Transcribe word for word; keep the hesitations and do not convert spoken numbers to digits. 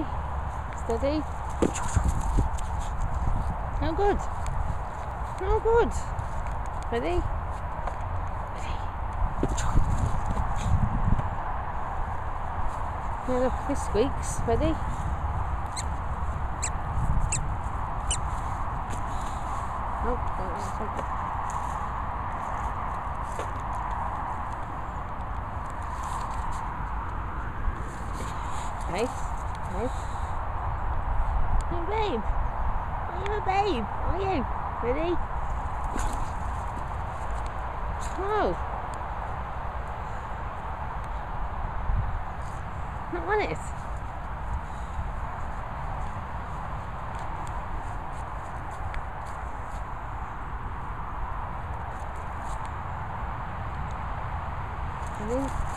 Steady, steady. No good, no good. Ready? Ready. Look, this squeaks. Ready? Nope, that was so good. Nice, nice. Hey babe, I'm a babe, are you? Ready? No. Not on it. Ready?